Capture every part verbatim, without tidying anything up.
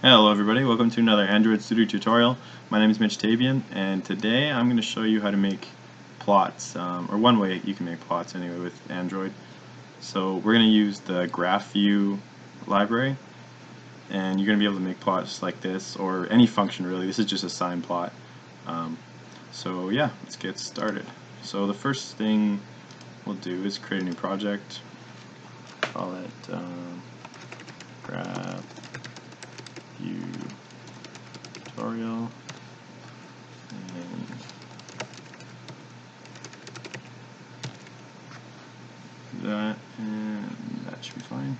Hello everybody, welcome to another Android Studio tutorial. My name is Mitch Tabian, and today I'm going to show you how to make plots, um, or one way you can make plots anyway with Android. So we're going to use the GraphView library, and you're going to be able to make plots like this, or any function really. This is just a sine plot. Um, so yeah, let's get started. So the first thing we'll do is create a new project. Call it um, graph. View tutorial, and that, and that should be fine.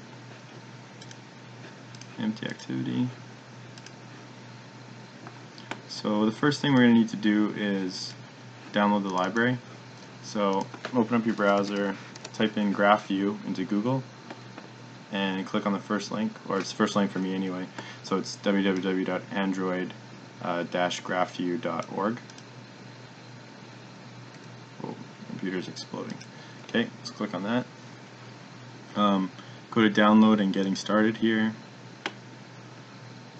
Empty activity. So the first thing we're going to need to do is download the library. So open up your browser, type in GraphView into Google, and click on the first link, or it's the first link for me anyway. So it's w w w dot android dash graphview dot org. Oh, computer's exploding. Okay, let's click on that. Um, go to download and getting started here,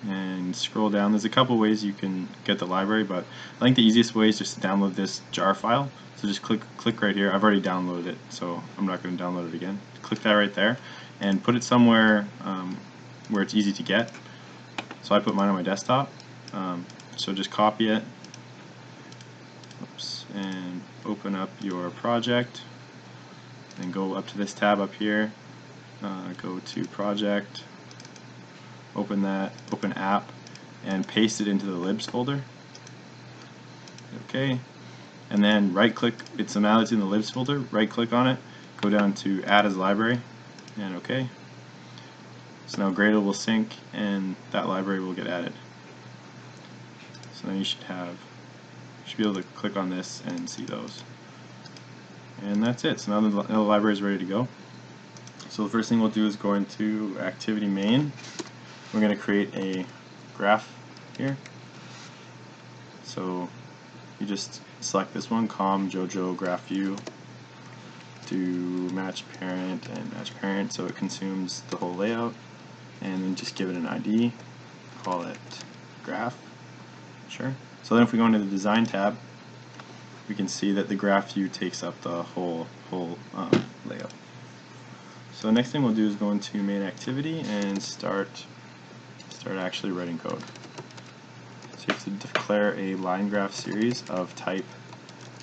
and scroll down. There's a couple ways you can get the library, but I think the easiest way is just to download this jar file. So just click click right here. I've already downloaded it, so I'm not going to download it again. Click that right there, and put it somewhere um, where it's easy to get. So I put mine on my desktop. Um, so just copy it, oops, and open up your project, and go up to this tab up here. Uh, go to project, open that, open app, and paste it into the libs folder. Okay, and then right-click. It's now it's in the libs folder. Right-click on it. Go down to add as library. And OK. So now Gradle will sync, and that library will get added. So now you should have, you should be able to click on this and see those. And that's it. So now the, now the library is ready to go. So the first thing we'll do is go into activity main. We're going to create a graph here. So you just select this one, com jojo GraphView. To match parent and match parent, so it consumes the whole layout, and then just give it an I D, call it graph. Sure. So then if we go into the design tab, we can see that the graph view takes up the whole whole um, layout. So the next thing we'll do is go into main activity and start start actually writing code. So you have to declare a line graph series of type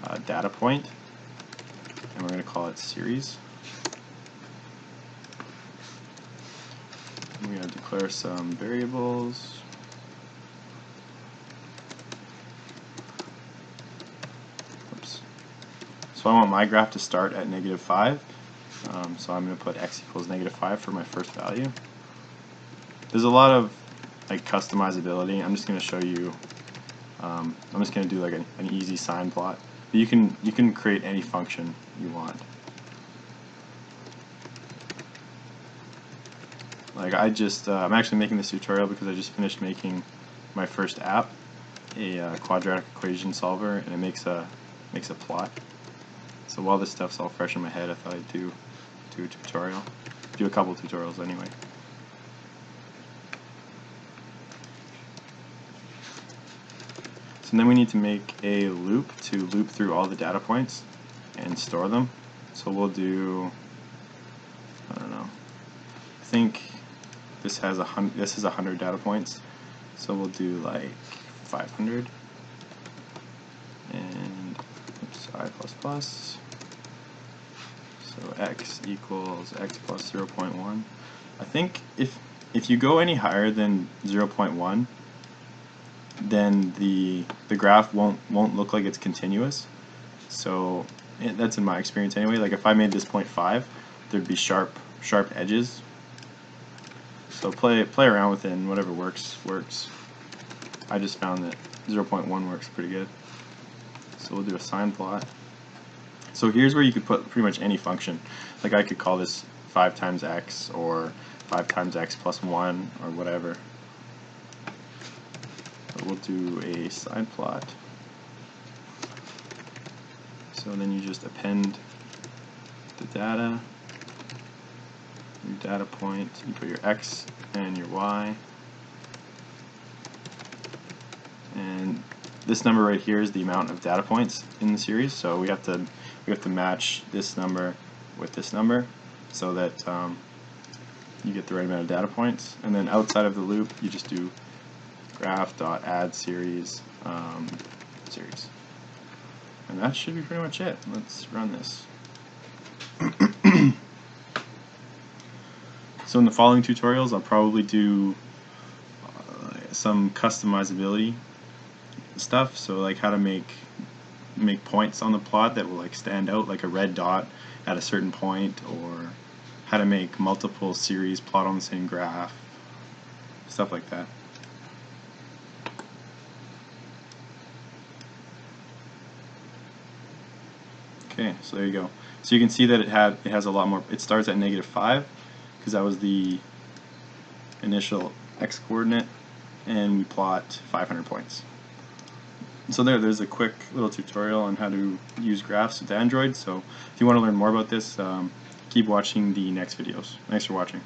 uh, data point. And we're going to call it series. We're going to declare some variables. Oops. So I want my graph to start at negative five. Um, so I'm going to put x equals negative five for my first value. There's a lot of like customizability. I'm just going to show you. Um, I'm just going to do like an, an easy sine plot. You can you can create any function you want. Like I just uh, I'm actually making this tutorial because I just finished making my first app, a uh, quadratic equation solver, and it makes a makes a plot. So while this stuff's all fresh in my head, I thought I'd do do a tutorial, do a couple of tutorials anyway. And then we need to make a loop to loop through all the data points and store them. So we'll do, I don't know, I think this has a hundred, this is a hundred data points. So we'll do like five hundred and oops, I plus plus. So x equals x plus zero point one. I think if if you go any higher than zero point one, then the the graph won't won't look like it's continuous. So it, that's in my experience anyway. Like if I made this zero point five, there'd be sharp sharp edges. So play play around with it, and whatever works works. I just found that zero point one works pretty good. So we'll do a sine plot. So here's where you could put pretty much any function. Like I could call this five times x, or five times x plus one, or whatever. We'll do a sine plot. So then you just append the data, your data point, you put your x and your y, this number right here is the amount of data points in the series, so we have to we have to match this number with this number so that um, you get the right amount of data points. And then outside of the loop, you just do graph.add series um, series, and that should be pretty much it. Let's run this. So in the following tutorials, I'll probably do uh, some customizability stuff, so like how to make make points on the plot that will like stand out, like a red dot at a certain point, or how to make multiple series plot on the same graph, stuff like that. Okay, so there you go. So you can see that it had it has a lot more. It starts at negative five because that was the initial x-coordinate, and we plot five hundred points. So there, there's a quick little tutorial on how to use graphs with Android. So if you want to learn more about this, um, keep watching the next videos. Thanks for watching.